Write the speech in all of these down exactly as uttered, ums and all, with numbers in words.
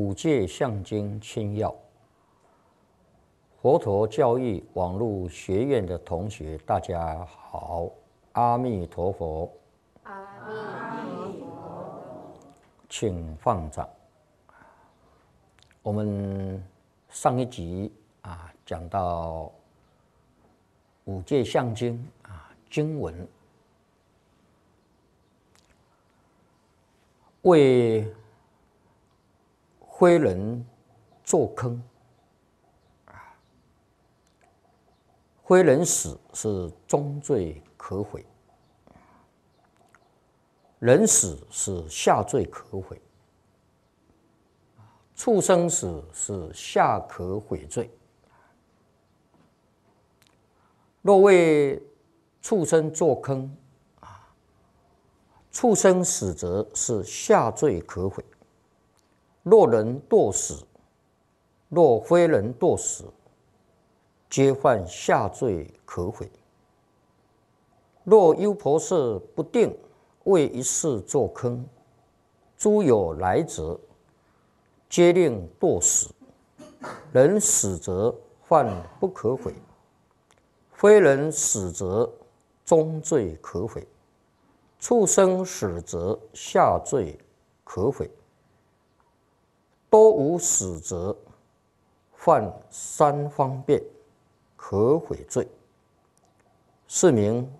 五戒相经清要。佛陀教育网络学院的同学，大家好，阿弥陀佛。阿弥陀佛，请放掌。我们上一集啊讲到五戒相经啊经文，为非人做坑啊，非人死是终罪可悔，人死是下罪可悔，畜生死是下可悔罪。若为畜生做坑啊，畜生死则是下罪可悔。若人堕死，若非人堕死，皆犯下罪可悔。若优婆塞不定，为一事作坑，诸有来者，皆令堕死。人死则犯不可悔，非人死则终罪可悔，畜生死则下罪可悔。多无死则犯三方便可悔罪，是名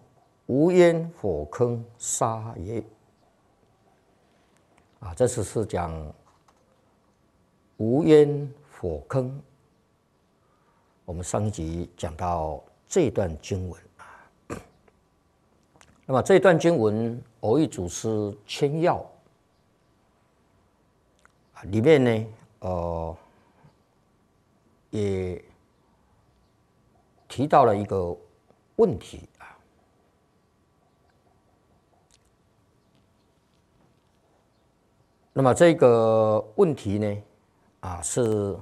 无烟火坑沙耶。啊，这次是讲无烟火坑。我们上一集讲到这段经文啊，那么这段经文，蕅益祖师签要。里面呢，呃，也提到了一个问题啊，那么这个问题呢，啊，是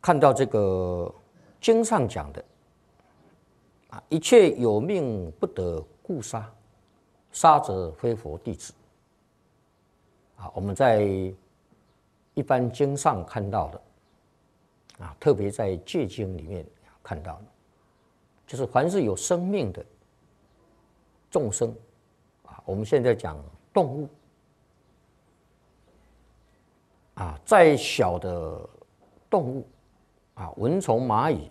看到这个经上讲的啊，一切有命不得故杀，杀者非佛弟子。我们在一般经上看到的啊，特别在戒经里面看到的，就是凡是有生命的众生啊，我们现在讲动物啊，再小的动物啊，蚊虫蚂蚁，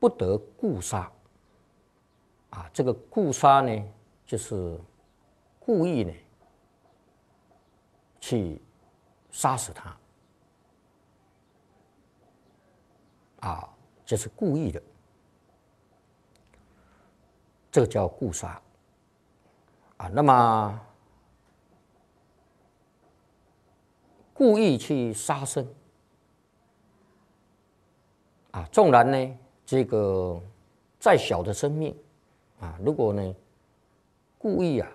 不得故杀啊。这个故杀呢，就是故意呢去杀死他，啊，这是故意的，这个叫故杀，啊，那么故意去杀生，啊，纵然呢这个再小的生命，啊，如果呢故意啊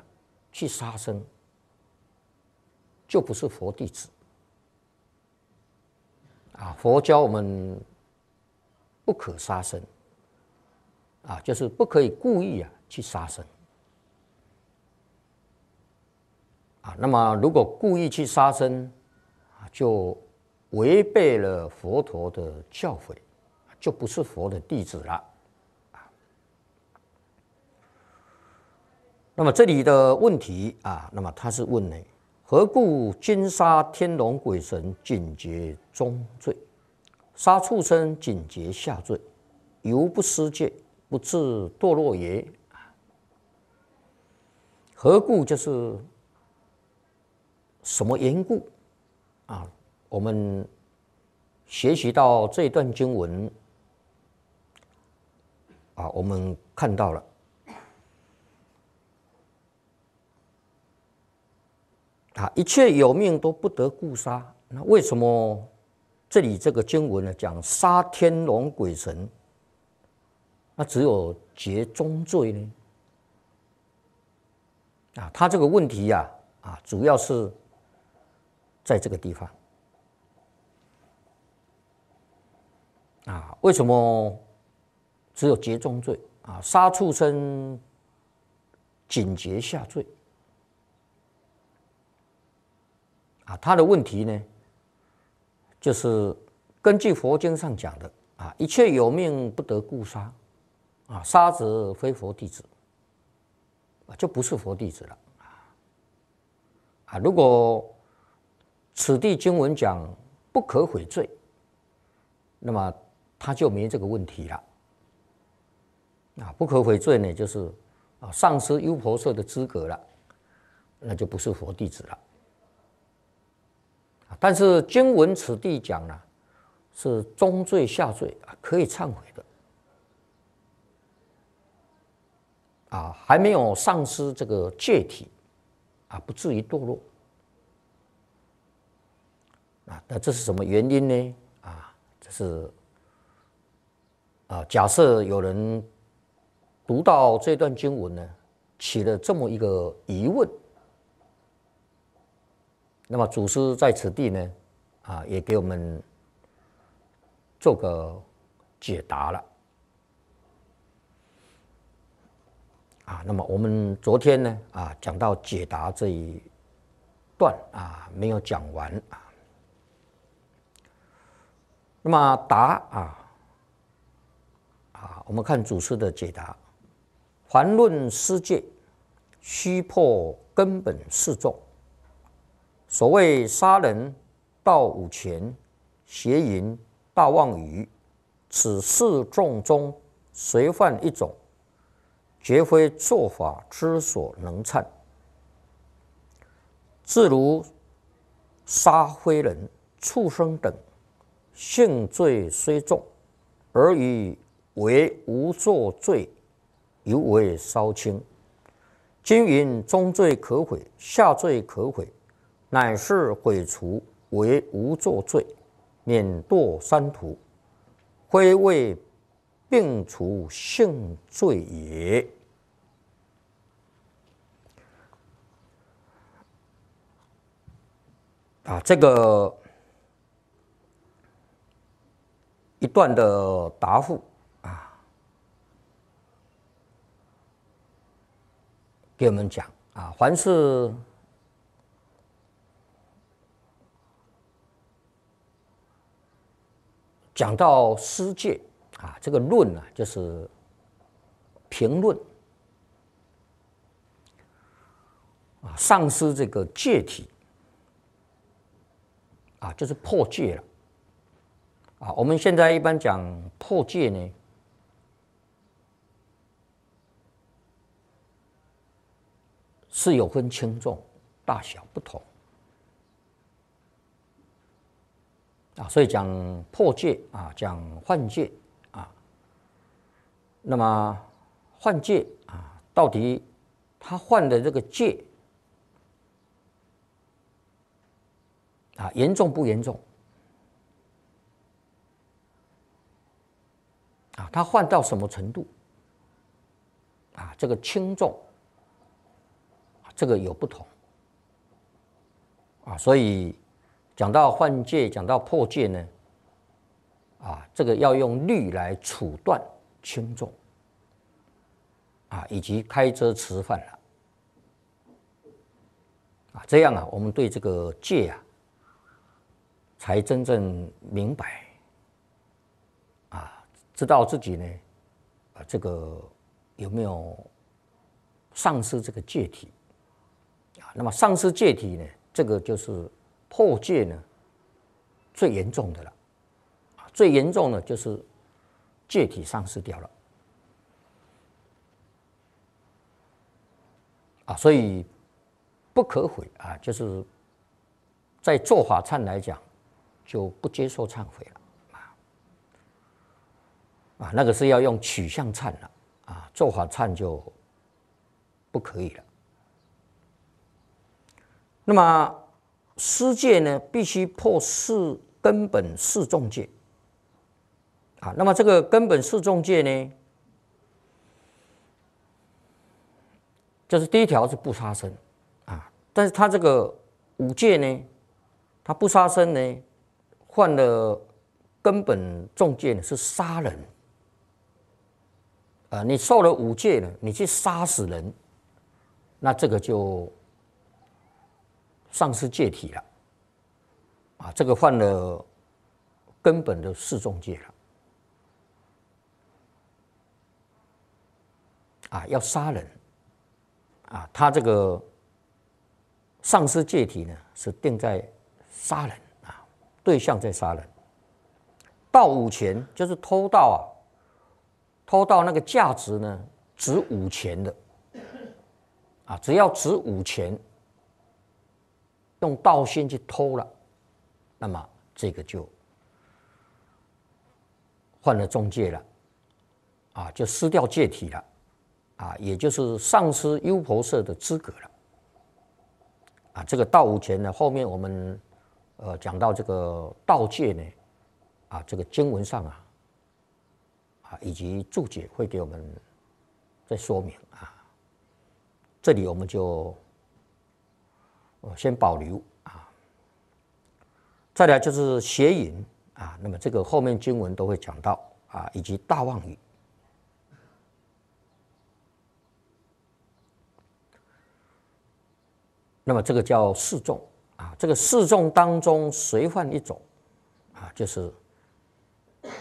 去杀生，就不是佛弟子，啊，佛教我们不可杀生，啊，就是不可以故意啊去杀生，啊，那么如果故意去杀生，啊，就违背了佛陀的教诲，就不是佛的弟子了。那么这里的问题啊，那么他是问呢，何故今杀天龙鬼神，警觉中罪；杀畜生，警觉下罪，犹不思戒，不至堕落也。何故就是什么缘故啊？我们学习到这一段经文啊，我们看到了。啊，一切有命都不得故杀。那为什么这里这个经文呢讲杀天龙鬼神，那只有结中罪呢？啊，他这个问题呀，啊，啊，主要是在这个地方。啊，为什么只有结中罪？啊，杀畜生，警觉下罪。啊，他的问题呢，就是根据佛经上讲的啊，一切有命不得故杀，啊，杀者非佛弟子，啊，就不是佛弟子了啊。啊，如果此地经文讲不可悔罪，那么他就没这个问题了。啊，不可悔罪呢，就是啊，丧失优婆塞的资格了，那就不是佛弟子了。 但是经文此地讲呢、啊，是中罪下罪啊，可以忏悔的啊，还没有丧失这个戒体啊，不至于堕落啊。那这是什么原因呢？啊，这是啊，假设有人读到这段经文呢，起了这么一个疑问。 那么祖师在此地呢，啊，也给我们做个解答了。啊，那么我们昨天呢，啊，讲到解答这一段啊，没有讲完啊。那么答啊，啊，我们看祖师的解答：凡论施戒，须破根本四重。 所谓杀人、盗五钱、邪淫、大妄语，此四众中随犯一种，绝非做法之所能忏。自如杀非人、畜生等，性罪虽重，而与为无作罪，尤为稍轻。今云中罪可悔，下罪可悔。 乃是毁除为无作罪，免堕三途，非为并除性罪也。啊，这个一段的答复啊，给我们讲啊，凡是。 讲到施戒啊，这个论啊，就是评论啊，丧失这个戒体啊，就是破戒了啊。我们现在一般讲破戒呢，是有分轻重、大小不同。 啊，所以讲破戒啊，讲犯戒啊。那么犯戒啊，到底他犯的这个戒啊，严重不严重？啊，他犯到什么程度？啊，这个轻重，啊，这个有不同。啊，所以。 讲到犯戒，讲到破戒呢，啊，这个要用律来处断轻重，啊，以及开遮持犯了，啊，这样啊，我们对这个戒啊，才真正明白，啊，知道自己呢，啊，这个有没有丧失这个戒体，啊，那么丧失戒体呢，这个就是。 破戒呢，最严重的了，最严重的就是戒体丧失掉了，啊，所以不可悔啊，就是在做法忏来讲，就不接受忏悔了啊，啊，那个是要用取向忏了啊，做法忏就不可以了，那么。 施戒呢，必须破四根本四重戒啊。那么这个根本四重戒呢，就是第一条是不杀生啊，但是他这个五戒呢，他不杀生呢，犯了根本重戒呢是杀人啊。你受了五戒呢，你去杀死人，那这个就。 丧失戒体了这个犯了根本的四重戒了。 啊，要杀人，啊，他这个上师戒体呢是定在杀人啊，对象在杀人。盗五钱就是偷盗啊，偷盗那个价值呢值五钱的，啊，只要值五钱，用盗心去偷了，那么这个就犯了重戒了，啊，就失掉戒体了。 啊，也就是上师优婆塞的资格了。啊，这个盗五钱呢，后面我们呃讲到这个盗戒呢，啊，这个经文上啊，啊以及注解会给我们再说明啊。这里我们就先保留啊。再来就是邪淫啊，那么这个后面经文都会讲到啊，以及大妄语。 那么这个叫四众啊，这个四众当中随犯一种啊，就是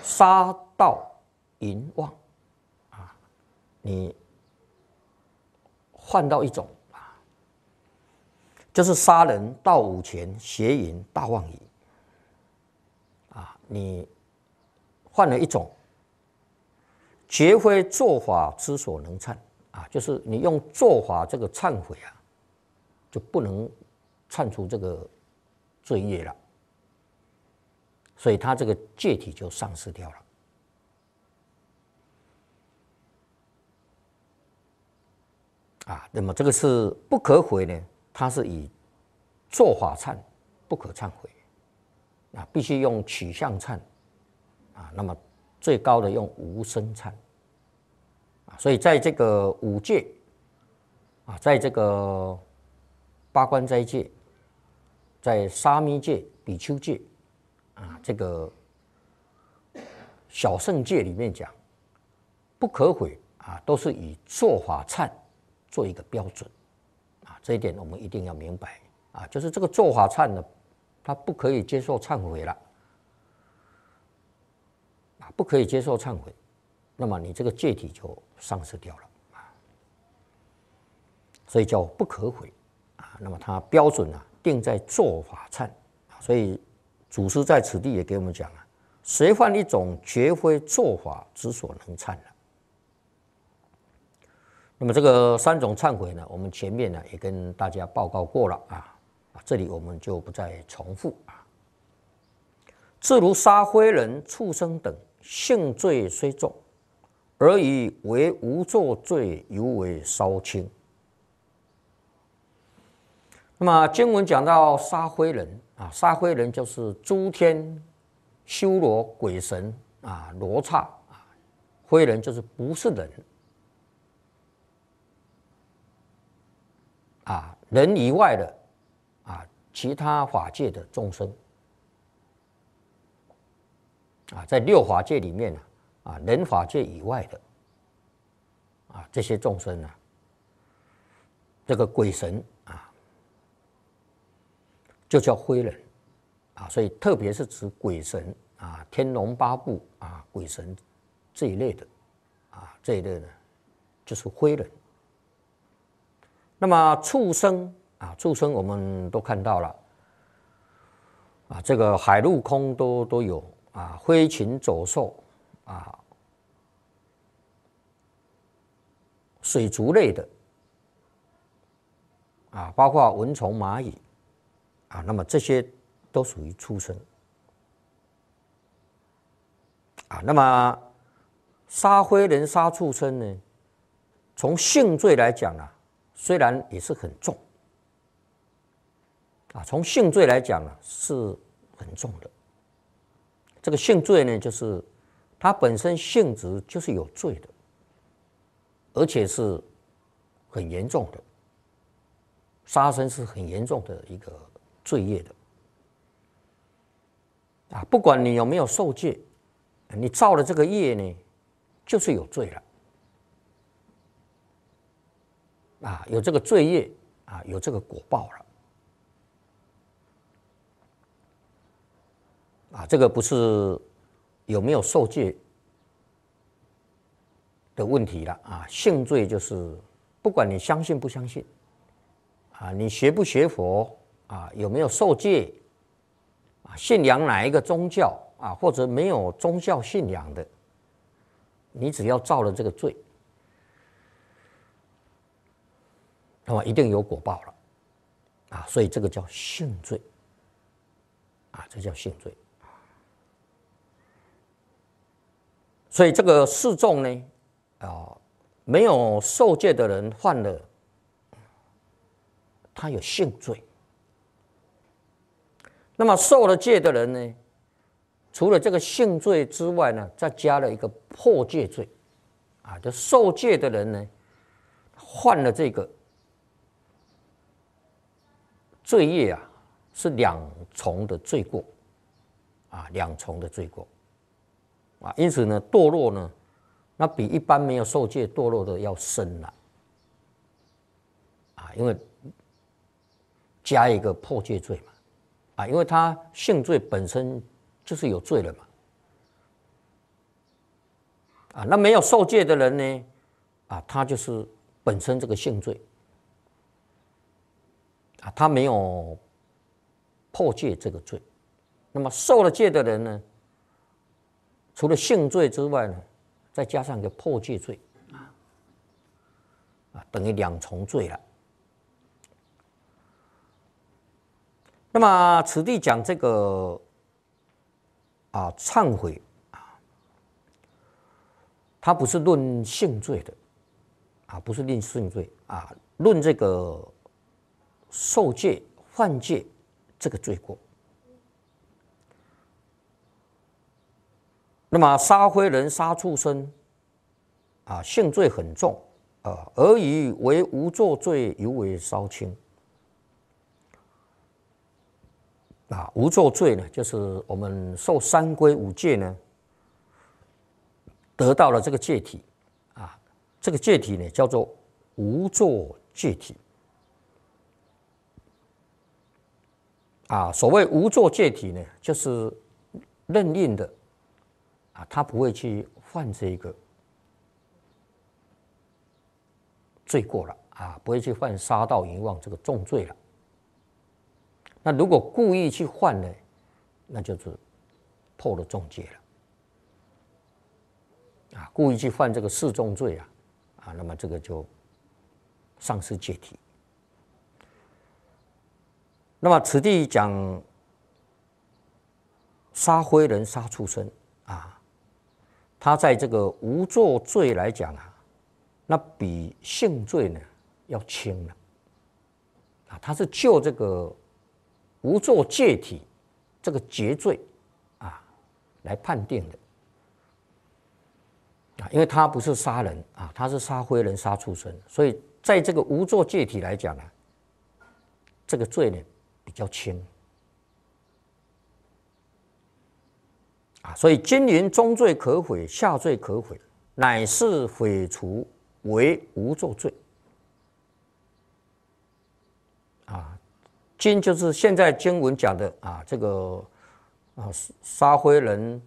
杀盗淫妄啊，你换到一种啊，就是杀人、盗五钱、邪淫、大妄语啊，你换了一种，绝非做法之所能忏啊，就是你用做法这个忏悔啊。 就不能铲除这个罪业了，所以他这个戒体就丧失掉了。啊，那么这个是不可悔呢，它是以做法忏，不可忏悔，啊，必须用取向忏，啊，那么最高的用无生忏，啊，所以在这个五戒，啊，在这个。 八关斋戒，在沙弥戒、比丘戒，啊，这个小圣戒里面讲，不可悔啊，都是以做法忏做一个标准，啊，这一点我们一定要明白啊，就是这个做法忏呢，它不可以接受忏悔了，啊，不可以接受忏悔，那么你这个戒体就丧失掉了啊，所以叫不可悔。 那么它标准啊定在做法忏，所以祖师在此地也给我们讲啊，谁犯一种，绝非做法之所能忏了。那么这个三种忏悔呢，我们前面呢也跟大家报告过了啊，这里我们就不再重复啊。自如杀非人、畜生等性罪虽重，而以为无作罪，尤为稍轻。 那么经文讲到杀非人啊，杀非人就是诸天、修罗、鬼神啊、罗刹啊，非人就是不是人啊，人以外的啊，其他法界的众生啊，在六法界里面呢啊，人法界以外的啊，这些众生啊，这个鬼神。 就叫非人，啊，所以特别是指鬼神啊、天龙八部啊、鬼神这一类的，啊，这一类呢就是非人。那么畜生啊，畜生我们都看到了，啊，这个海陆空都都有啊，飞禽走兽啊，水族类的，啊，包括蚊虫、蚂蚁。 啊，那么这些都属于畜生。啊，那么杀非人、杀畜生呢？从性罪来讲啊，虽然也是很重。啊，从性罪来讲啊，是很重的。这个性罪呢，就是它本身性质就是有罪的，而且是很严重的。杀生是很严重的一个。 罪业的啊，不管你有没有受戒，你造了这个业呢，就是有罪了啊，有这个罪业啊，有这个果报了啊，这个不是有没有受戒的问题了啊。性罪就是不管你相信不相信，啊，你学不学佛啊，有没有受戒啊，信仰哪一个宗教啊，或者没有宗教信仰的，你只要造了这个罪，那么一定有果报了啊。所以这个叫性罪啊，这叫性罪。所以这个示众呢，啊、呃，没有受戒的人犯了，他有性罪。那么受了戒的人呢，除了这个性罪之外呢，再加了一个破戒罪，啊，就受戒的人呢，犯了这个罪业啊，是两重的罪过，啊，两重的罪过。啊，因此呢，堕落呢，那比一般没有受戒堕落的要深了，啊，因为加一个破戒罪嘛，啊，因为他性罪本身就是有罪了嘛，啊，那没有受戒的人呢，啊，他就是本身这个性罪，啊，他没有破戒这个罪，那么受了戒的人呢？除了性罪之外呢，再加上一个破戒罪，啊，等于两重罪了。那么此地讲这个啊忏悔啊，它不是论性罪的，啊，不是论性罪啊，论这个受戒犯戒这个罪过。那么杀非人、杀畜生，啊，性罪很重，啊，而以为无作罪，尤为稍轻。啊，无作罪呢，就是我们受三规五戒呢，得到了这个戒体，啊，这个戒体呢叫做无作戒体。啊，所谓无作戒体呢，就是任运的。啊，他不会去犯这个罪过了啊，不会去犯杀盗淫妄这个重罪了。那如果故意去犯呢，那就是破了重戒了。啊，故意去犯这个示众罪啊，啊，那么这个就丧失戒体。那么此地讲杀非人、杀畜生。啊，他在这个无作罪来讲啊，那比性罪呢要轻了。啊，他是就这个无作戒体这个结罪啊来判定的。啊，因为他不是杀人啊，他是杀非人、杀畜生，所以在这个无作戒体来讲啊，这个罪呢比较轻。所以今云中罪可悔，下罪可悔，乃是毁除为无作罪。啊，今就是现在经文讲的啊，这个啊杀非人、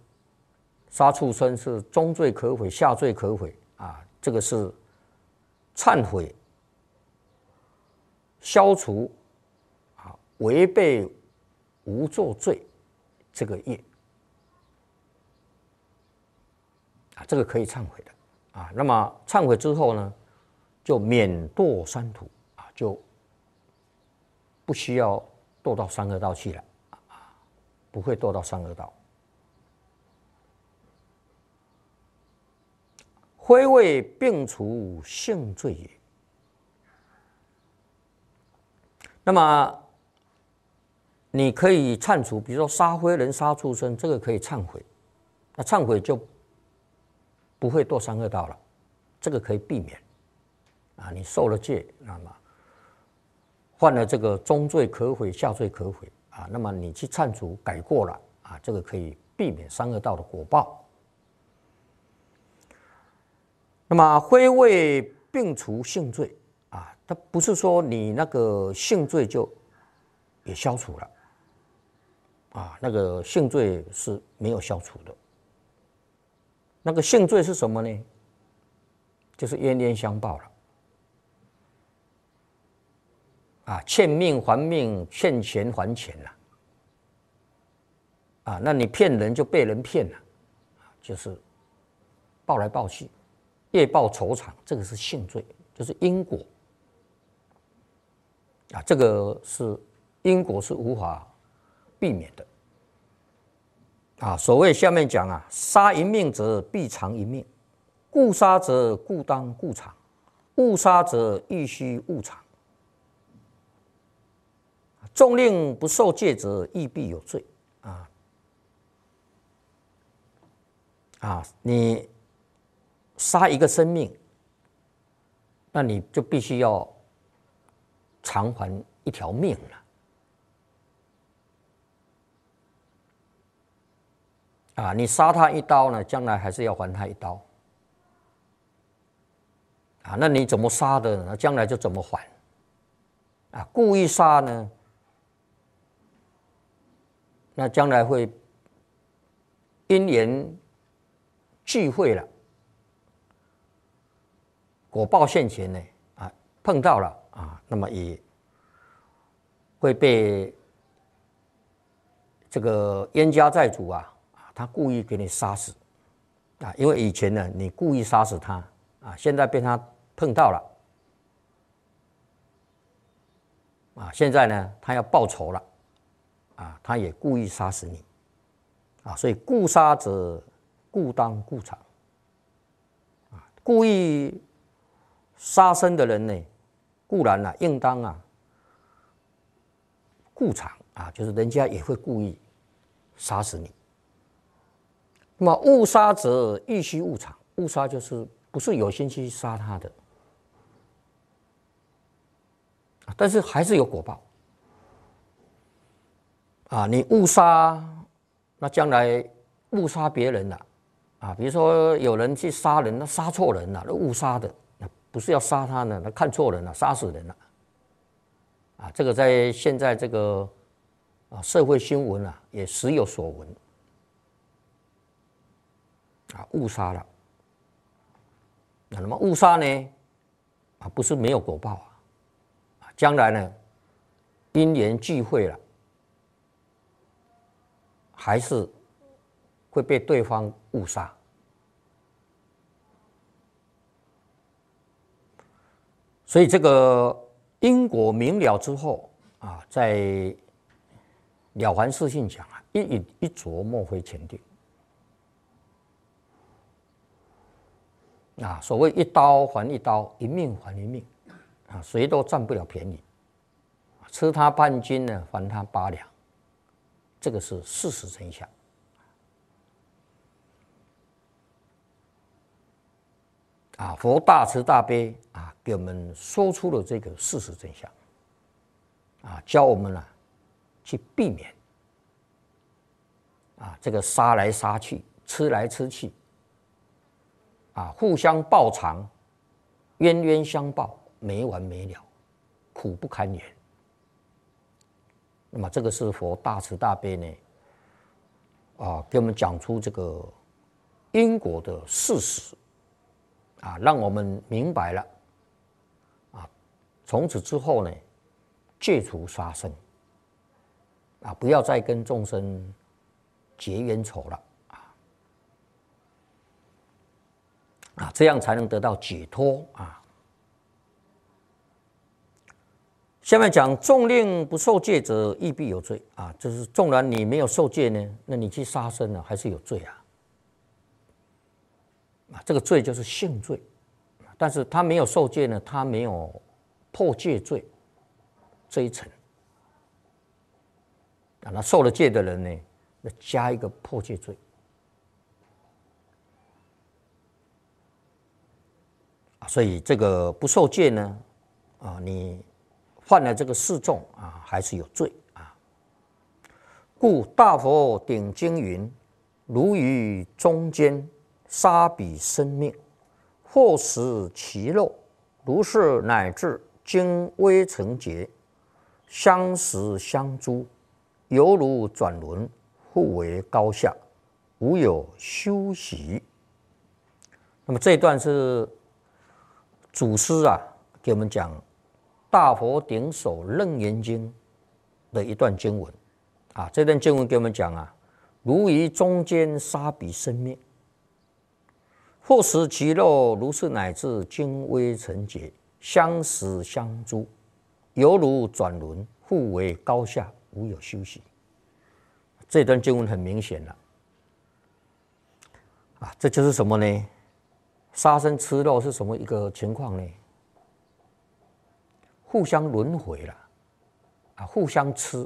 杀畜生是中罪可悔，下罪可悔啊，这个是忏悔、消除啊违背无作罪这个业。这个可以忏悔的啊，那么忏悔之后呢，就免堕三途啊，就不需要堕到三恶道去了啊，不会堕到三恶道。非谓并除性罪也。那么你可以忏除，比如说杀非人、杀畜生，这个可以忏悔，那忏悔就不会堕三恶道了，这个可以避免。啊，你受了戒，那么犯了这个中罪可悔，下罪可悔啊，那么你去忏除改过了啊，这个可以避免三恶道的果报。那么非谓并除性罪啊，它不是说你那个性罪就也消除了啊，那个性罪是没有消除的。那个性罪是什么呢？就是冤冤相报了。啊，欠命还命，欠钱还钱了。啊，那你骗人就被人骗了，就是报来报去，业报仇偿，这个是性罪，就是因果。啊，这个是因果是无法避免的。啊，所谓下面讲啊，杀一命者必偿一命，故杀者故当故偿，误杀者亦须误偿。纵令不受戒者，亦必有罪。啊啊，你杀一个生命，那你就必须要偿还一条命了。啊，你杀他一刀呢，将来还是要还他一刀。啊，那你怎么杀的呢？将来就怎么还。啊，故意杀呢，那将来会因缘聚会了，果报现前呢，啊，碰到了啊，那么也会被这个冤家债主啊。他故意给你杀死，啊，因为以前呢，你故意杀死他，啊，现在被他碰到了，啊，现在呢，他要报仇了，啊，他也故意杀死你，啊，所以故杀者故当故偿，啊，故意杀生的人呢，固然啊，应当啊，故偿啊，就是人家也会故意杀死你。那么误杀者亦须误偿，误杀就是不是有心去杀他的，但是还是有果报。啊，你误杀，那将来误杀别人了，啊，比如说有人去杀人，那杀错人了，那误杀的，那不是要杀他呢，那看错人了，杀死人了，啊，这个在现在这个啊社会新闻啊也时有所闻。啊，误杀了。那么误杀呢？啊，不是没有果报啊！啊，将来呢，因缘聚会了，还是会被对方误杀。所以这个因果明了之后啊，在《了凡四训》讲啊，一饮一啄，莫非前定。啊，所谓一刀还一刀，一命还一命，啊，谁都占不了便宜。吃他半斤呢，还他八两，这个是事实真相。啊，佛大慈大悲啊，给我们说出了这个事实真相。啊，教我们啊，去避免啊这个杀来杀去，吃来吃去。啊，互相报偿，冤冤相报，没完没了，苦不堪言。那么，这个是佛大慈大悲呢，啊，给我们讲出这个因果的事实，啊，让我们明白了，啊，从此之后呢，戒除杀生，啊，不要再跟众生结冤仇了。啊，这样才能得到解脱啊！下面讲纵令不受戒者，亦必有罪啊！就是纵然你没有受戒呢，那你去杀生呢、啊，还是有罪啊！啊，这个罪就是性罪，但是他没有受戒呢，他没有破戒罪这一层啊。那受了戒的人呢，那加一个破戒罪。所以这个不受戒呢，啊，你犯了这个四重啊，还是有罪啊。故大佛顶经云：“如于中间杀彼生命，或食其肉，如是乃至经微尘劫，相食相诛，犹如转轮，互为高下，无有休息。那么这一段是祖师啊给我们讲《大佛顶首楞严经》的一段经文啊，这段经文给我们讲啊，如于中间杀彼生灭，或食其肉，如是乃至精微尘劫，相食相诛，犹如转轮，互为高下。 无有休息，这段经文很明显了、啊，啊，这就是什么呢？杀生吃肉是什么一个情况呢？互相轮回了，啊，互相吃，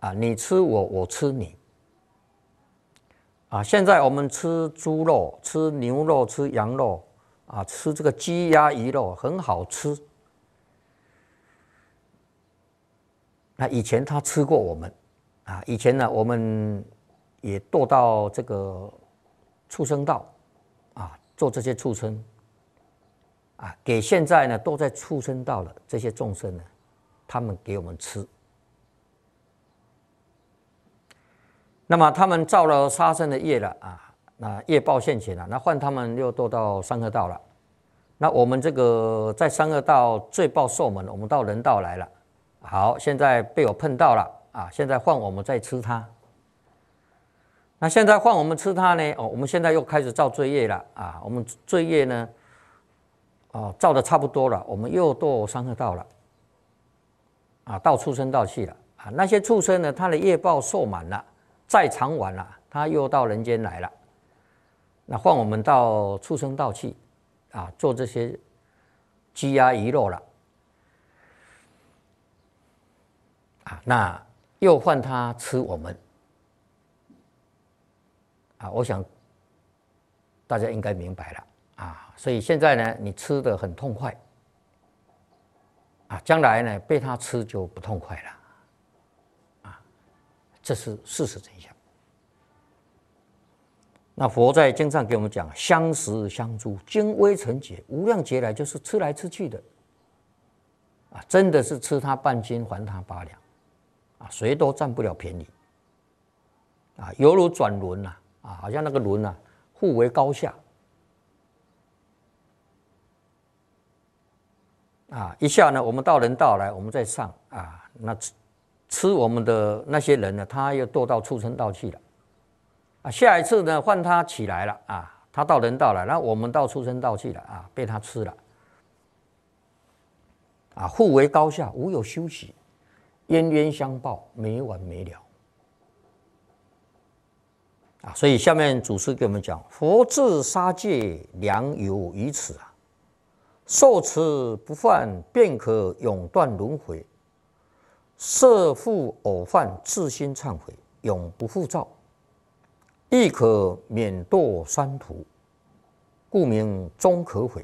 啊，你吃我，我吃你，啊，现在我们吃猪肉、吃牛肉、吃羊肉，啊，吃这个鸡鸭鱼肉很好吃。 那以前他吃过我们，啊，以前呢，我们也堕到这个畜生道，啊，做这些畜生，啊，给现在呢都在畜生道了这些众生呢，他们给我们吃。那么他们造了杀生的业了啊，那业报现前了，那换他们又堕到三恶道了。那我们这个在三恶道罪报受满，我们到人道来了。 好，现在被我碰到了啊！现在换我们再吃它。那现在换我们吃它呢？哦，我们现在又开始造罪业了啊！我们罪业呢，哦，造的差不多了，我们又堕三恶道了，啊，到畜生道去了啊！那些畜生呢，他的业报受满了，债偿完了，他又到人间来了。那换我们到畜生道去啊，做这些鸡鸭鱼肉了。 啊，那又换他吃我们啊！我想大家应该明白了啊，所以现在呢，你吃得很痛快啊，将来呢被他吃就不痛快了啊，这是事实真相。那佛在经上给我们讲，相食相诛，精微尘劫，无量劫来就是吃来吃去的啊，真的是吃他半斤，还他八两。 啊，谁都占不了便宜，啊，犹如转轮呐、啊，啊，好像那个轮呐、啊，互为高下，啊，一下呢，我们到人道来，我们再上啊，那吃吃我们的那些人呢，他又堕到畜生道去了，啊，下一次呢，换他起来了啊，他到人道了，那我们到畜生道去了啊，被他吃了，啊，互为高下，无有休息。 冤冤相报，没完没了啊！所以下面祖师给我们讲：佛治杀戒，良有于此啊！受持不犯，便可永断轮回；设复偶犯，自心忏悔，永不复造，亦可免堕三途。故名中可悔，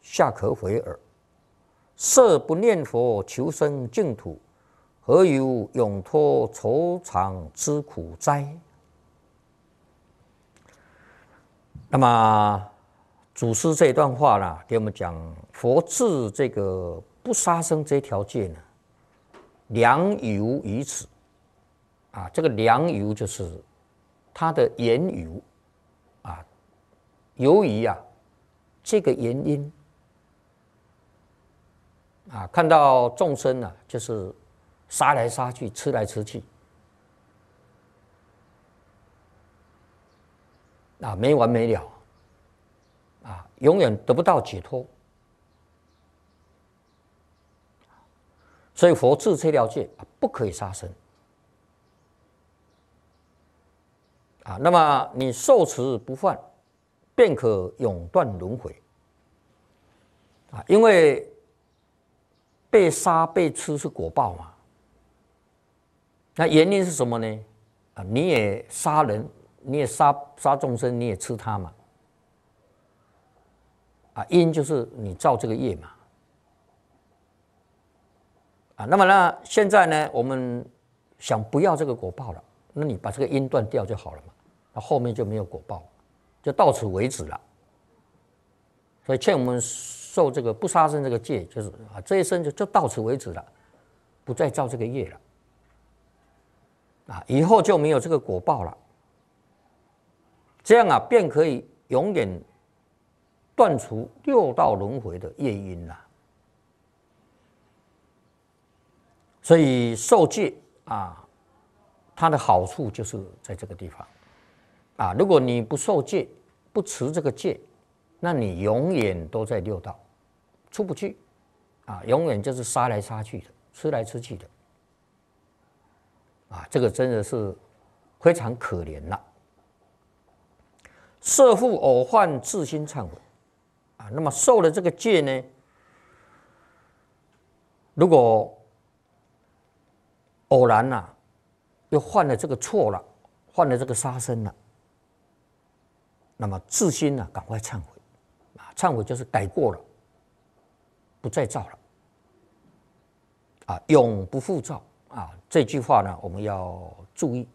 下可悔耳。设不念佛，求生净土。 何有永脱愁肠之苦哉？那么祖师这段话呢，给我们讲佛治这个不杀生这条戒呢，良由于此啊，这个良由就是它的缘由啊，由于啊这个原因啊，看到众生呢、啊，就是。 杀来杀去，吃来吃去，啊，没完没了，啊，永远得不到解脱。所以佛治这条戒不可以杀生，啊，那么你受持不犯，便可永断轮回，啊，因为被杀被吃是果报嘛。 那原因是什么呢？啊，你也杀人，你也杀杀众生，你也吃他嘛。啊，因就是你造这个业嘛。啊，那么呢，现在呢，我们想不要这个果报了，那你把这个因断掉就好了嘛，那后面就没有果报，就到此为止了。所以劝我们受这个不杀生这个戒，就是啊，这一生就就到此为止了，不再造这个业了。啊，以后就没有这个果报了。这样啊，便可以永远断除六道轮回的业因啦。所以受戒啊，它的好处就是在这个地方啊。如果你不受戒，不持这个戒，那你永远都在六道出不去啊，永远就是杀来杀去的，吃来吃去的。 啊，这个真的是非常可怜了。摄护偶患，自心忏悔。啊，那么受了这个戒呢，如果偶然呐、啊，又犯了这个错了，犯了这个杀生了，那么自心呢、啊，赶快忏悔。啊，忏悔就是改过了，不再造了。啊，永不复造。 啊，这句话呢，我们要注意。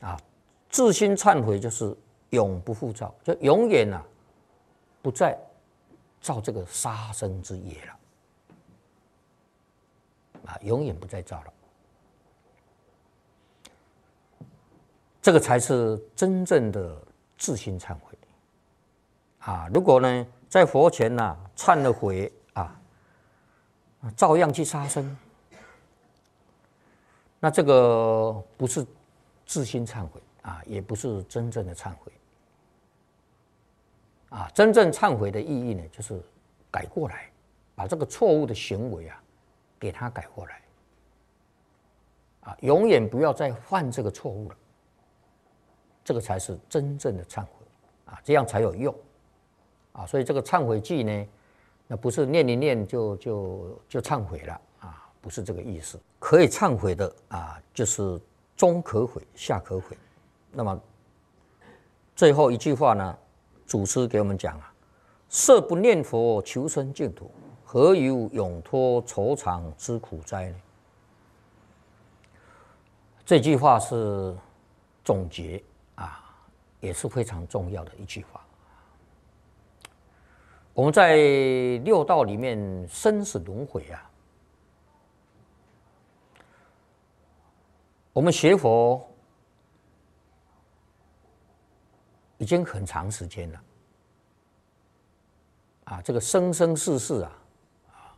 啊，自心忏悔就是永不复造，就永远呢、啊、不再造这个杀生之业了。啊，永远不再造了。这个才是真正的自心忏悔。啊，如果呢在佛前呢、啊、忏了悔啊。 照样去杀生，那这个不是自心忏悔啊，也不是真正的忏悔啊。真正忏悔的意义呢，就是改过来，把这个错误的行为啊，给他改过来啊，永远不要再犯这个错误了。这个才是真正的忏悔啊，这样才有用啊。所以这个忏悔记呢。 那不是念一念就就就忏悔了啊，不是这个意思。可以忏悔的啊，就是中可悔，下可悔。那么最后一句话呢，祖师给我们讲啊：设不念佛，求生净土，何由永脱愁肠之苦哉呢？这句话是总结啊，也是非常重要的一句话。 我们在六道里面生死轮回啊，我们学佛已经很长时间了啊，这个生生世世啊，啊，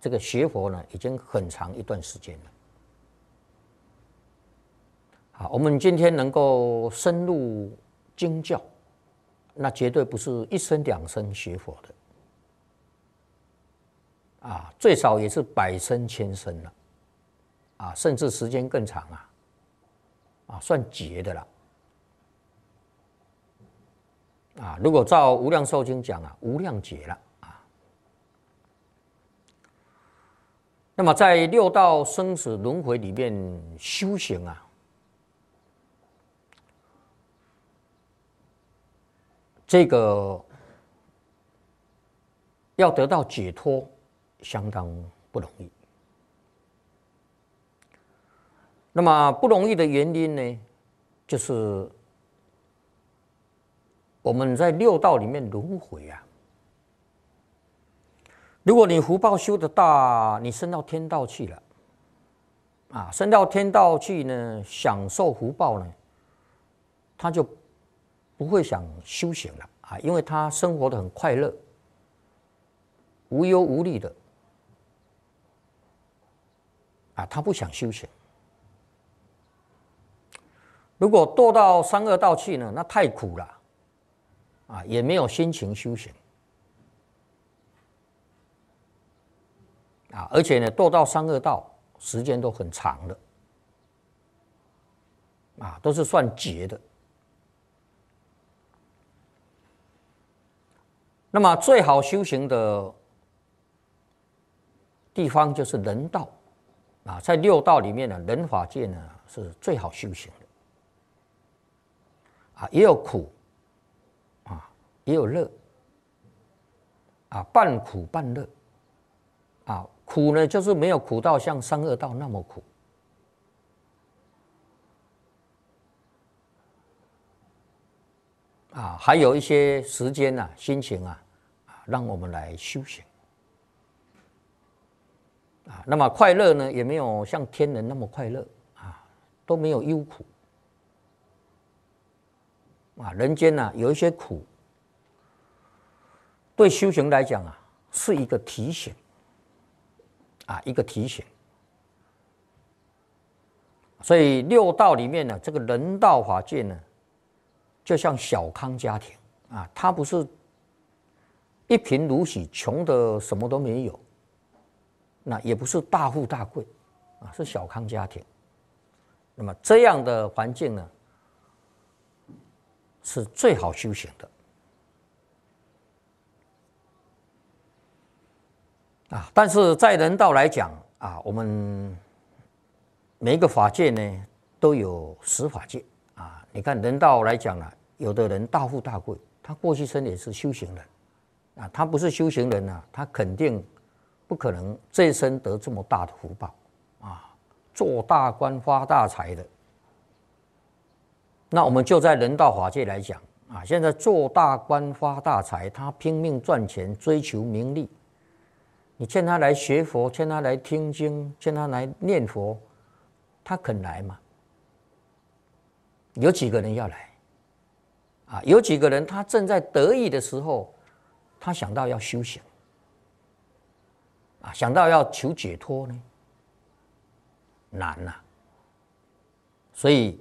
这个学佛呢已经很长一段时间了。啊，我们今天能够深入经教，那绝对不是一生两生学佛的。 啊，最少也是百生千生了，啊，甚至时间更长啊，啊，算劫的了，啊，如果照《无量寿经》讲啊，无量劫了啊。那么在六道生死轮回里面修行啊，这个要得到解脱。 相当不容易。那么不容易的原因呢，就是我们在六道里面轮回啊。如果你福报修得大，你升到天道去了，啊，升到天道去呢，享受福报呢，他就不会想修行了啊，因为他生活得很快乐，无忧无虑的。 啊，他不想修行。如果堕到三恶道去呢，那太苦了，啊，也没有心情修行。啊，而且呢，堕到三恶道时间都很长的，啊，都是算劫的。那么最好修行的地方就是人道。 啊，在六道里面呢，人法界呢是最好修行的。啊，也有苦，啊，也有乐，啊，半苦半乐。啊，苦呢就是没有苦到像三恶道那么苦。啊，还有一些时间啊、心情啊，啊，让我们来修行。啊，那么快乐呢，也没有像天人那么快乐啊，都没有忧苦啊。人间呢、啊，有一些苦，对修行来讲啊，是一个提醒啊，一个提醒。所以六道里面呢、啊，这个人道法界呢，就像小康家庭啊，它不是一贫如洗，穷的什么都没有。 那也不是大富大贵，啊，是小康家庭。那么这样的环境呢，是最好修行的。啊，但是在人道来讲啊，我们每一个法界呢都有十法界啊。你看人道来讲呢、啊，有的人大富大贵，他过去生也是修行人，啊，他不是修行人呢、啊，他肯定。 不可能这一生得这么大的福报，啊，做大官发大财的。那我们就在人道法界来讲啊，现在做大官发大财，他拼命赚钱，追求名利。你劝他来学佛，劝他来听经，劝他来念佛，他肯来吗？有几个人要来？啊，有几个人他正在得意的时候，他想到要修行。 啊、想到要求解脱呢，难呐、啊。所以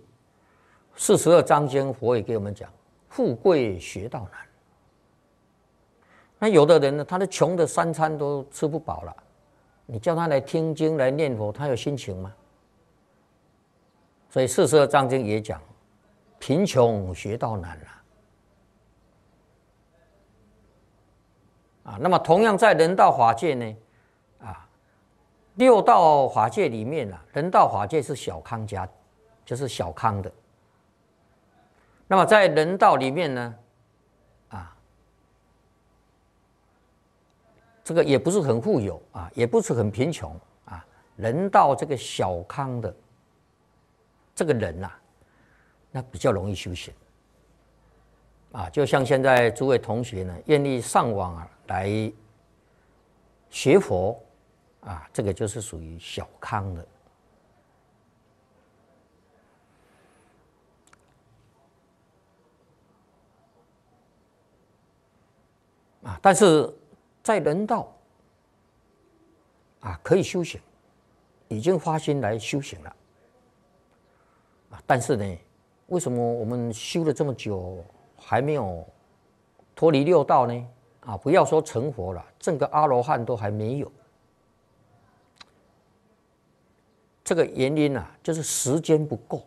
四十二章经佛也给我们讲，富贵学道难。那有的人呢，他都穷的三餐都吃不饱了，你叫他来听经来念佛，他有心情吗？所以四十二章经也讲，贫穷学道难啊。 啊，那么同样在人道法界呢，啊，六道法界里面啊，人道法界是小康家，就是小康的。那么在人道里面呢，啊，这个也不是很富有啊，也不是很贫穷啊，人道这个小康的这个人呐、啊，那比较容易修行。 啊，就像现在诸位同学呢，愿意上网啊来学佛，啊，这个就是属于小康的。啊，但是在人道，啊，可以修行，已经发心来修行了。啊，但是呢，为什么我们修了这么久？ 还没有脱离六道呢，啊，不要说成佛了，整个阿罗汉都还没有。这个原因啊，就是时间不够，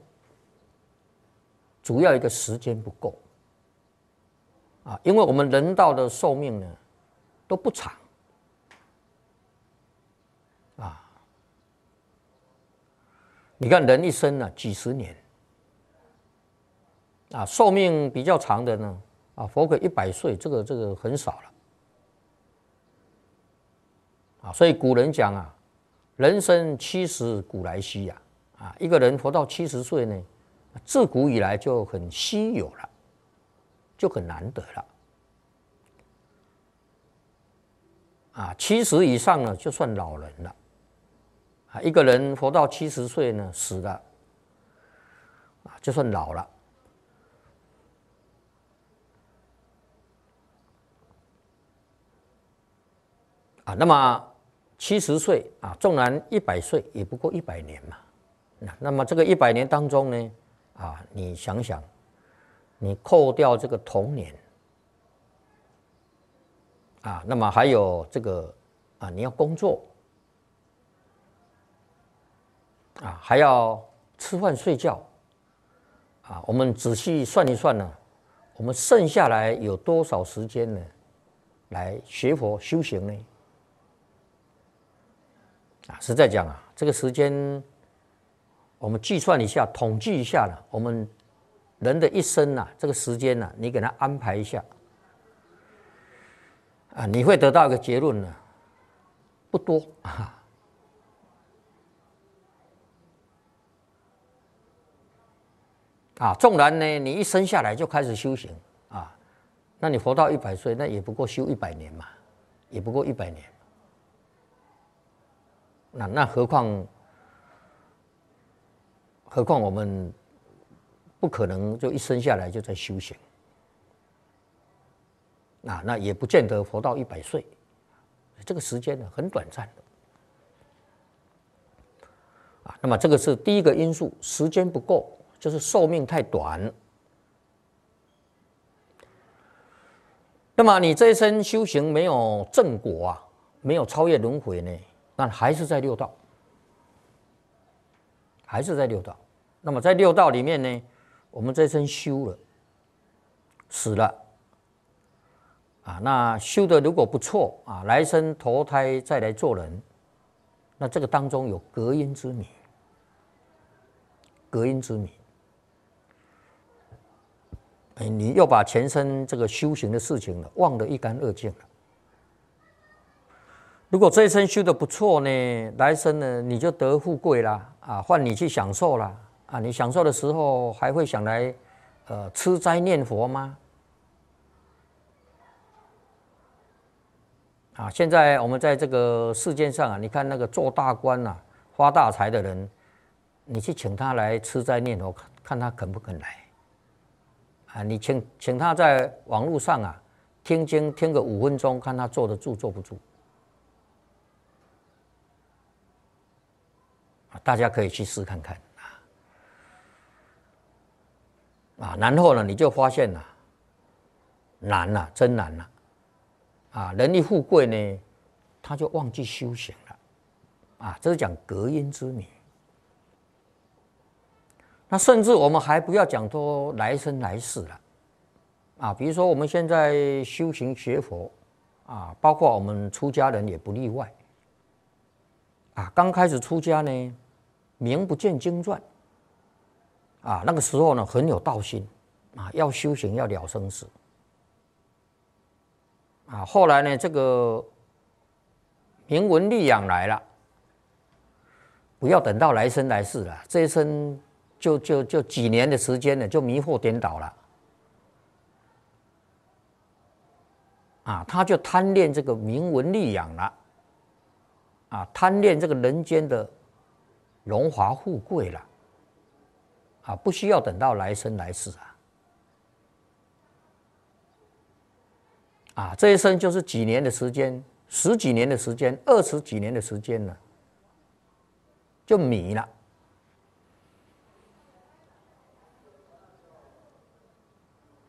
主要一个时间不够啊，因为我们人道的寿命呢都不长啊。你看人一生啊，几十年。 啊，寿命比较长的呢，啊，活个一百岁，这个这个很少了，啊，所以古人讲啊，人生七十古来稀呀、啊，啊，一个人活到七十岁呢，自古以来就很稀有了，就很难得了，啊，七十以上呢就算老人了，啊，一个人活到七十岁呢死了，啊，就算老了。 啊，那么七十岁啊，纵然一百岁，也不过一百年嘛。那那么这个一百年当中呢，啊，你想想，你扣掉这个童年，啊，那么还有这个啊，你要工作，啊，还要吃饭睡觉，啊，我们仔细算一算呢、啊，我们剩下来有多少时间呢，来学佛修行呢？ 啊，实在讲啊，这个时间，我们计算一下，统计一下了。我们人的一生呐、啊，这个时间呐、啊，你给他安排一下，啊，你会得到一个结论呢、啊，不多啊。啊，纵然呢，你一生下来就开始修行啊，那你活到一百岁，那也不过修一百年嘛，也不过一百年。那那何况何况我们不可能就一生下来就在修行，那那也不见得活到一百岁，这个时间呢很短暂的啊。那么这个是第一个因素，时间不够，就是寿命太短。 那么你这一生修行没有正果啊，没有超越轮回呢，那还是在六道，还是在六道。那么在六道里面呢，我们这一生修了，死了，啊，那修的如果不错啊，来生投胎再来做人，那这个当中有隔音之谜，隔音之谜。 你又把前生这个修行的事情了忘得一干二净了。如果这一生修得不错呢，来生呢你就得富贵啦，啊，换你去享受啦，啊，你享受的时候还会想来，呃，吃斋念佛吗？啊，现在我们在这个世界上啊，你看那个做大官啊、发大财的人，你去请他来吃斋念佛，看他肯不肯来。 啊，你请请他在网络上啊听经听个五分钟，看他坐得住坐不住。大家可以去试看看啊。啊，然后呢，你就发现了、啊、难了、啊，真难了、啊。啊，人一富贵呢，他就忘记修行了。啊，这是讲隔音之谜。 那甚至我们还不要讲说来生来世了，啊，比如说我们现在修行学佛，啊，包括我们出家人也不例外，啊，刚开始出家呢，名不见经传，啊，那个时候呢很有道心，啊，要修行要了生死，啊，后来呢这个名闻利养来了，不要等到来生来世了，这一生。 就就就几年的时间呢，就迷惑颠倒了，啊，他就贪恋这个名闻利养了，啊，贪恋这个人间的荣华富贵了，啊，不需要等到来生来世啊，啊，这一生就是几年的时间，十几年的时间，二十几年的时间呢，就迷了。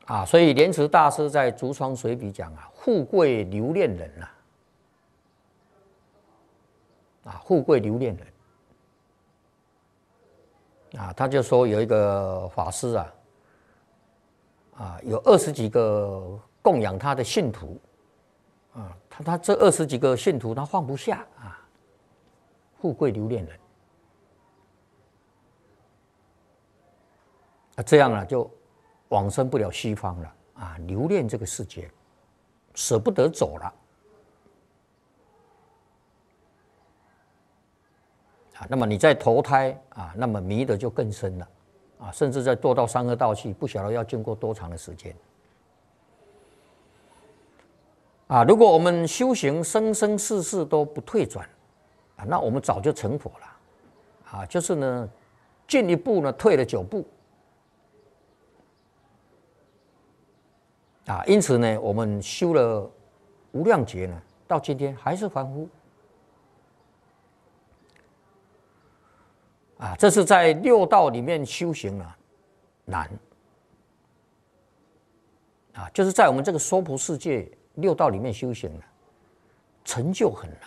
啊，所以莲池大师在《竹窗随笔》讲啊，富贵留恋人呐、啊，啊，富贵留恋人，啊，他就说有一个法师啊，啊，有二十几个供养他的信徒，啊，他他这二十几个信徒他放不下啊，富贵留恋人，啊，这样啊就。 往生不了西方了啊，留恋这个世界，舍不得走了啊。那么你再投胎啊，那么迷得就更深了啊，甚至再堕到三恶道去，不晓得要经过多长的时间啊。如果我们修行生生世世都不退转啊，那我们早就成佛了啊。就是呢，进一步呢，退了九步。 啊，因此呢，我们修了无量劫呢，到今天还是凡夫。啊，这是在六道里面修行呢、啊、难。啊，就是在我们这个娑婆世界六道里面修行呢、啊，成就很难。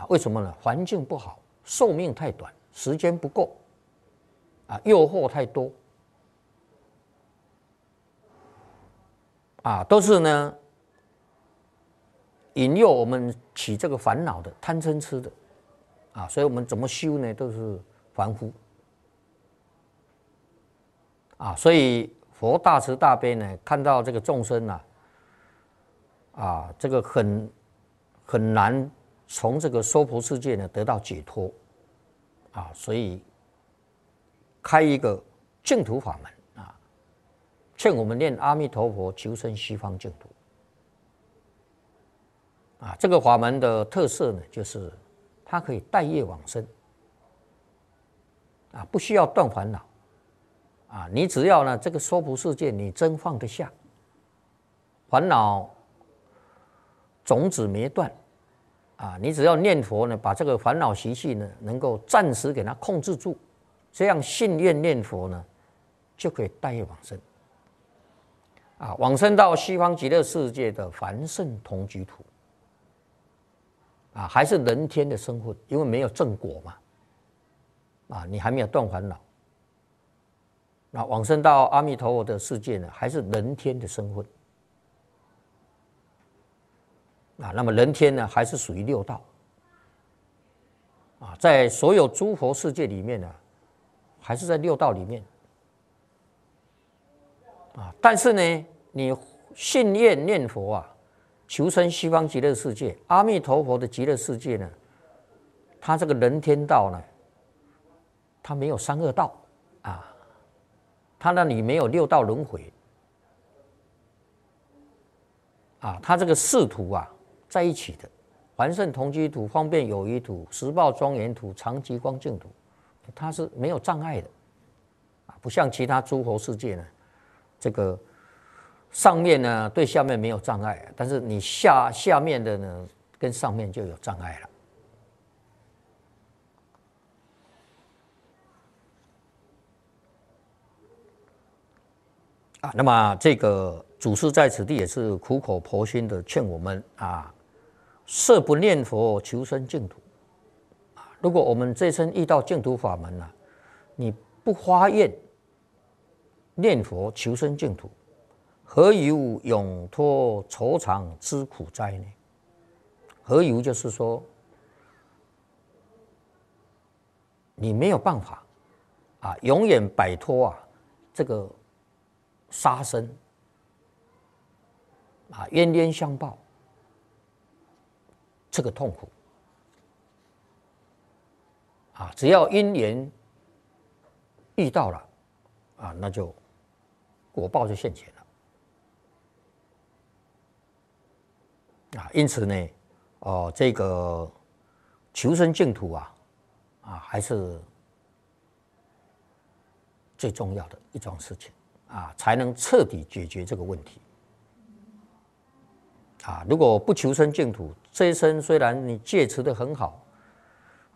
啊，为什么呢？环境不好，寿命太短，时间不够，啊，诱惑太多。 啊，都是呢，引诱我们起这个烦恼的、贪嗔痴的，啊，所以我们怎么修呢？都是凡夫，啊，所以佛大慈大悲呢，看到这个众生啊，啊，这个很很难从这个娑婆世界呢得到解脱，啊，所以开一个净土法门。 劝我们念阿弥陀佛，求生西方净土。啊，这个法门的特色呢，就是它可以带业往生，啊，不需要断烦恼，啊，你只要呢这个娑婆世界你真放得下，烦恼种子没断，啊，你只要念佛呢，把这个烦恼习气呢能够暂时给它控制住，这样信愿念佛呢，就可以带业往生，啊，往生到西方极乐世界的凡圣同居土。啊，还是人天的生活，因为没有正果嘛，啊，你还没有断烦恼。那往生到阿弥陀佛的世界呢，还是人天的生活。啊，那么人天呢，还是属于六道。啊，在所有诸佛世界里面呢，还是在六道里面。啊，但是呢，你信愿念佛啊。求生西方极乐世界，阿弥陀佛的极乐世界呢，他这个人天道呢，他没有三恶道啊，他那里没有六道轮回啊，他这个四土啊在一起的，凡圣同居土、方便有余土、十报庄严土、常寂光净土，它是没有障碍的啊，不像其他诸佛世界呢，这个。上面呢对下面没有障碍，但是你下下面的呢跟上面就有障碍了。啊，那么这个祖师在此地也是苦口婆心的劝我们啊，设不念佛求生净土。啊，如果我们这生遇到净土法门呢，啊，你不发愿念佛求生净土。何由永脱愁肠之苦灾呢？何由就是说，你没有办法啊，永远摆脱啊这个杀生啊冤冤相报这个痛苦啊，只要因缘遇到了啊，那就果报就现前了。啊，因此呢，哦，这个求生净土啊，啊，还是最重要的一桩事情啊，才能彻底解决这个问题。啊，如果不求生净土，这一生虽然你戒持得很好，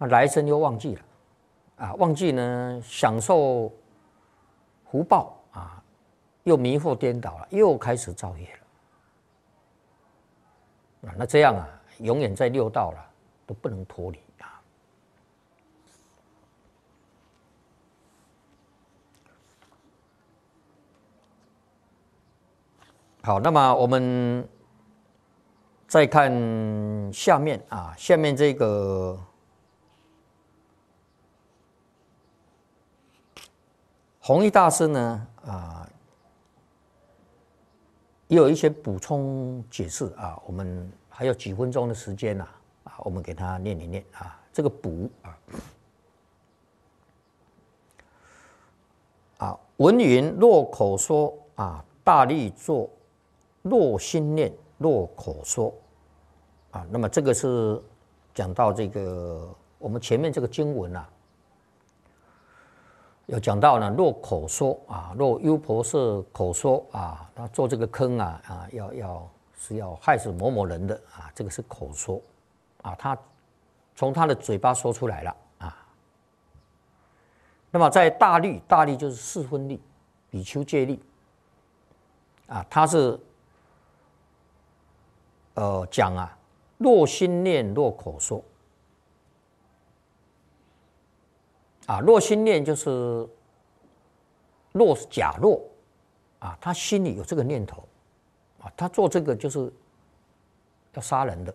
啊，来生又忘记了，啊，忘记呢享受福报啊，又迷惑颠倒了，又开始造业了。那这样啊，永远在六道了，都不能脱离啊。好，那么我们再看下面啊，下面这个弘一大师呢啊。也有一些补充解释啊，我们还有几分钟的时间呐，啊，我们给他念一念啊。这个补啊，啊，文云若口说啊，大力作；若心念，若口说啊。那么这个是讲到这个我们前面这个经文啊，有讲到呢，若口说啊，若优婆塞口说啊，他做这个坑啊啊，要要是要害死某某人的啊，这个是口说啊，他从他的嘴巴说出来了啊。那么在大律，大律就是四分律、比丘戒律啊，他是呃讲啊，若心念，若口说。啊，若心念就是若假若啊，他心里有这个念头啊，他做这个就是要杀人的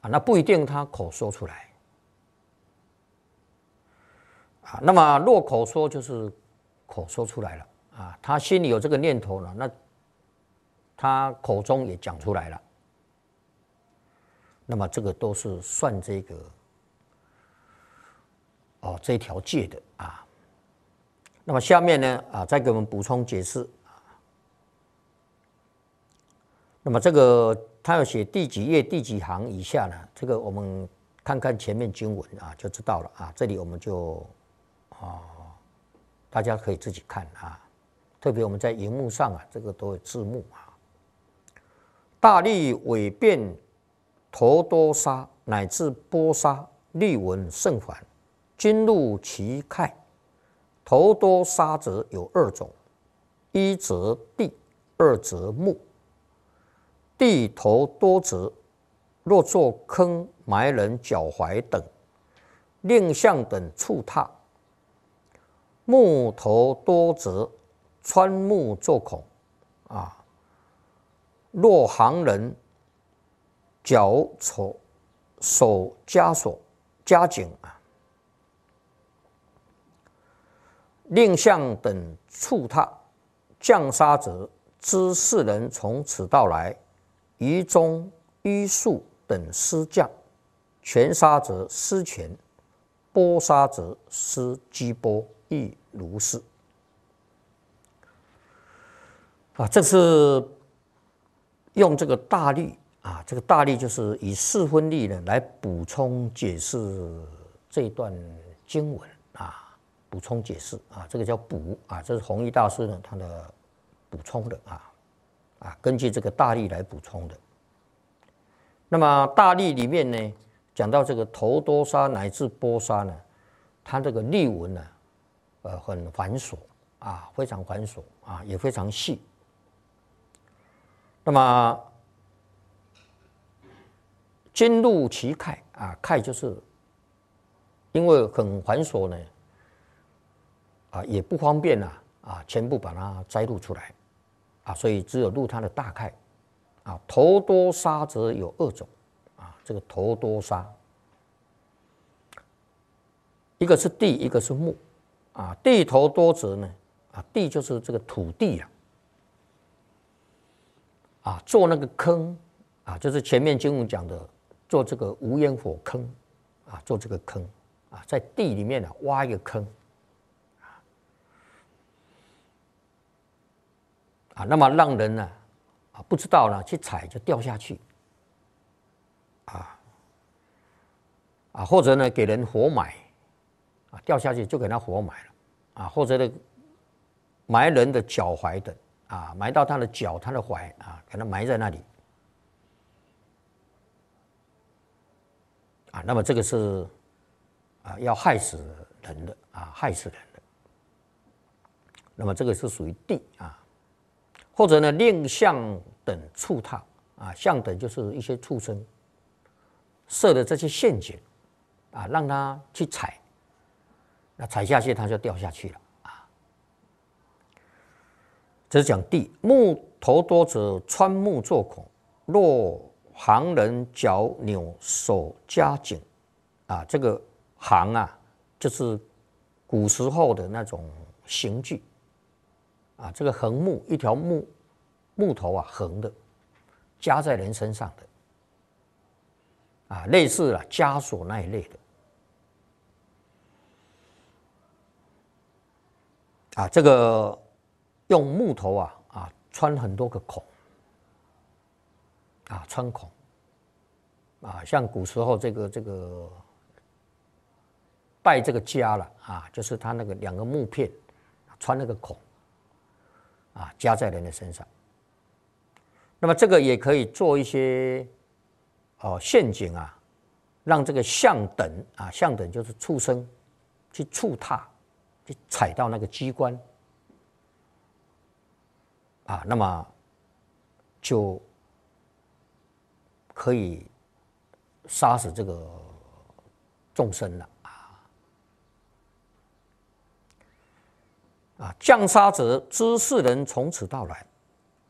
啊，那不一定他口说出来啊。那么若口说就是口说出来了啊，他心里有这个念头了，那他口中也讲出来了，那么这个都是算这个。哦，这条戒的啊，那么下面呢啊，再给我们补充解释。那么这个他要写第几页第几行以下呢？这个我们看看前面经文啊就知道了啊。这里我们就啊，大家可以自己看啊。特别我们在荧幕上啊，这个都有字幕啊。大利伪辩头多沙乃至波沙利闻甚缓，今入其概。头多沙者有二种，一则地，二则木。地头多者，若作坑埋人脚踝等，令象等触踏；木头多者，穿木作孔，啊，若行人脚丑手枷锁枷颈啊，令象等触踏；降沙者，知世人从此道来。于中、于树等施降，全沙则施权，波沙则施基波，亦如是。啊，这是用这个大律啊，这个大律就是以四分律呢来补充解释这段经文啊，补充解释啊，这个叫补啊，这是弘一大师呢他的补充的啊。啊，根据这个大律来补充的。那么大律里面呢，讲到这个头多沙乃至波沙呢，它这个律文呢、啊，呃，很繁琐啊，非常繁琐啊，也非常细。那么今入其概啊，概就是因为很繁琐呢，啊，也不方便啊，啊，全部把它摘录出来。啊，所以只有录它的大概，啊，头多沙则有二种，啊，这个头多沙，一个是地，一个是木，啊，地头多则呢，啊，地就是这个土地啊，啊，做那个坑，啊，就是前面经文讲的，做这个无烟火坑，啊，做这个坑，啊，在地里面呢、啊、挖一个坑。啊，那么让人呢，啊，不知道呢，去踩就掉下去，啊，啊，或者呢，给人活埋，啊，掉下去就给他活埋了，啊，或者呢，埋人的脚踝等，啊，埋到他的脚、他的踝，啊，给他埋在那里，啊，那么这个是，啊，要害死人的，啊，害死人的，那么这个是属于地啊。或者呢，令象等触踏啊，象等就是一些畜生设的这些陷阱啊，让他去踩，那踩下去他就掉下去了啊。这是讲地，木头多者穿木作孔，若行人脚扭手加颈啊，这个行啊，就是古时候的那种刑具。啊，这个横木一条木木头啊，横的夹在人身上的啊，类似啊枷锁那一类的啊，这个用木头啊啊穿很多个孔啊，穿孔啊，像古时候这个这个带这个枷了啊，就是它那个两个木片穿那个孔。啊，加在人的身上。那么这个也可以做一些哦陷阱啊，让这个象等啊，象等就是畜生去触踏，去踩到那个机关啊，那么就可以杀死这个众生了。啊，降沙者，知世人从此道来，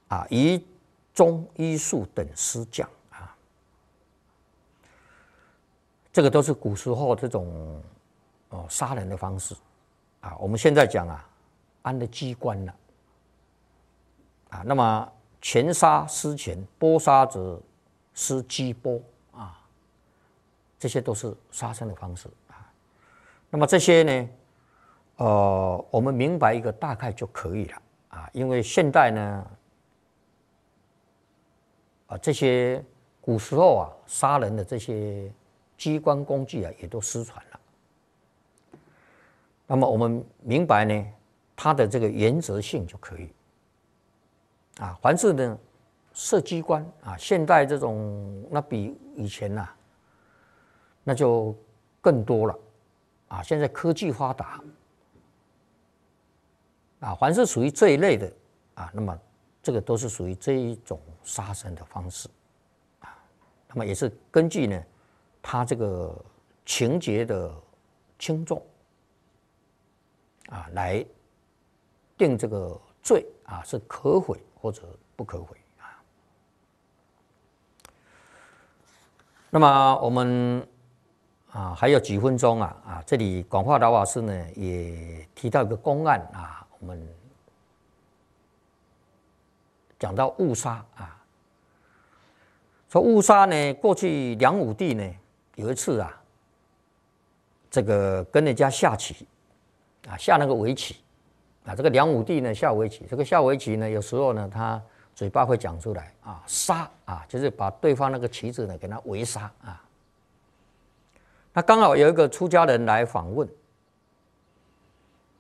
啊，于中、于树等施降啊，这个都是古时候这种哦杀人的方式啊。我们现在讲啊，安的机关了啊。那么前杀施前，波杀者施基波啊，这些都是杀生的方式啊。那么这些呢？呃，我们明白一个大概就可以了啊，因为现代呢，啊，这些古时候啊杀人的这些机关工具啊也都失传了。那么我们明白呢，它的这个原则性就可以。啊，凡是呢设机关啊，现代这种那比以前呐、啊，那就更多了。啊，现在科技发达，啊，凡是属于这一类的啊，那么这个都是属于这一种杀生的方式，啊，那么也是根据呢，他这个情节的轻重，啊，来定这个罪啊是可毁或者不可毁啊。那么我们。啊，还有几分钟啊！啊，这里广化老法师呢也提到一个公案啊，我们讲到误杀啊。说误杀呢，过去梁武帝呢有一次啊，这个跟人家下棋啊，下那个围棋啊。这个梁武帝呢下围棋，这个下围棋呢，有时候呢他嘴巴会讲出来啊，杀啊，就是把对方那个棋子呢给他围杀啊。那刚好有一个出家人来访问，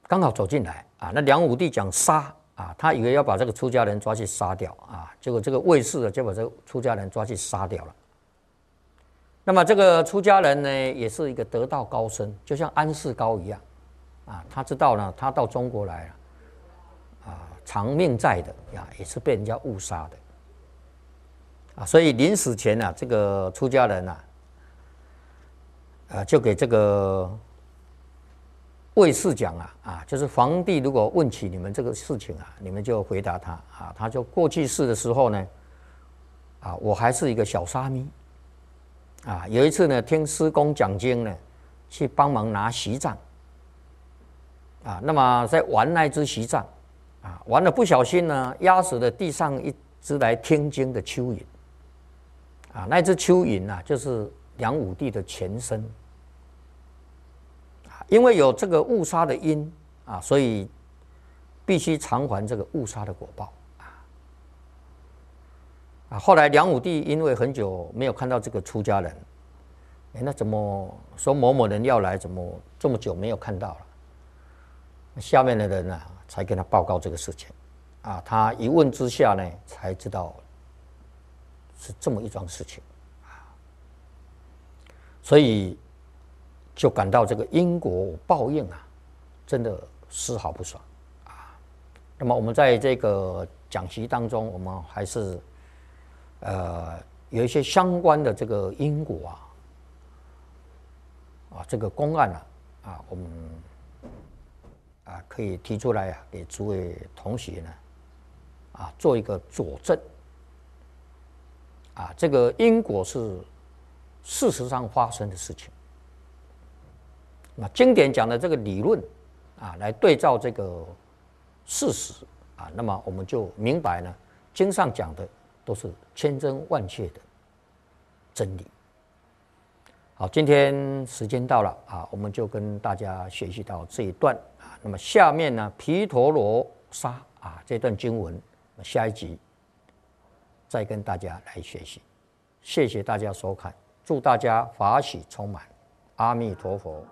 刚好走进来啊。那梁武帝讲杀啊，他以为要把这个出家人抓去杀掉啊，结果这个卫士啊就把这个出家人抓去杀掉了。那么这个出家人呢，也是一个得道高僧，就像安世高一样啊。他知道呢，他到中国来了啊，长命在的啊，也是被人家误杀的啊。所以临死前啊，这个出家人啊。呃，就给这个卫士讲啊，啊，就是皇帝如果问起你们这个事情啊，你们就回答他啊。他就过去世的时候呢，啊，我还是一个小沙弥，啊，有一次呢，听师公讲经呢，去帮忙拿席杖，啊，那么在玩那只席杖，啊，玩了不小心呢，压死了地上一只来听经的蚯蚓，啊，那只蚯蚓啊，就是。梁武帝的前身，因为有这个误杀的因啊，所以必须偿还这个误杀的果报啊。后来梁武帝因为很久没有看到这个出家人，哎，那怎么说某某人要来，怎么这么久没有看到了？下面的人呢、啊，才跟他报告这个事情啊。他一问之下呢，才知道是这么一桩事情。所以，就感到这个因果报应啊，真的丝毫不爽啊。那么我们在这个讲习当中，我们还是呃有一些相关的这个因果啊，啊这个公案啊，啊我们啊可以提出来啊，给诸位同学呢啊做一个佐证啊，这个因果是。事实上发生的事情，那经典讲的这个理论啊，来对照这个事实啊，那么我们就明白呢，经上讲的都是千真万确的真理。好，今天时间到了啊，我们就跟大家学习到这一段啊。那么下面呢，毗陀罗杀啊这段经文，下一集再跟大家来学习。谢谢大家收看。祝大家法喜充满，阿弥陀佛。